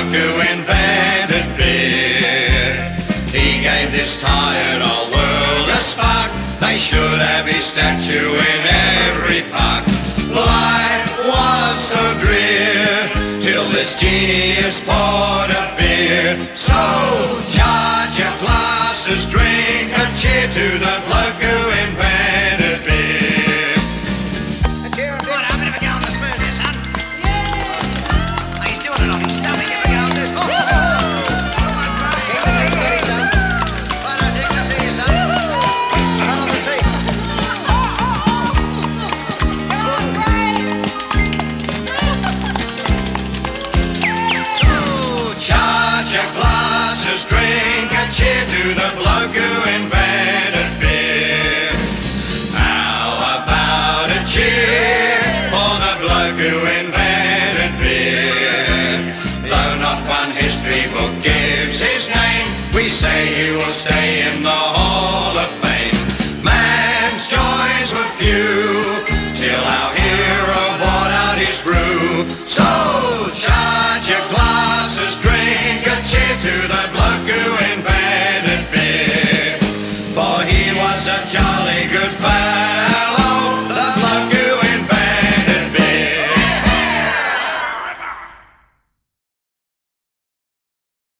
Monk who invented beer. He gave this tired old world a spark. They should have his statue in every park. Life was so drear till this genius poured a beer. So charge your glasses, drink a cheer to the bloke who invented beer. A cheer and what? How bit of a gallon of smoothie, son? Yeah. Oh, he's doing it on his stomach. Give a gallon of this. Oh, my God. Give a drink, Eddie, son. Why don't you just see you, son? Another one, too. Oh, charge your glasses, drink a cheer to the bloke who invented beer. How about a cheer for the bloke who invented beer? Though not one history book gives his name, we say he will stay in the Hall of Fame. Man's joys were few till our hero bought out his brew. So charge your glasses, drink a cheer to the bloke who invented beer. For he was a jolly good fellow.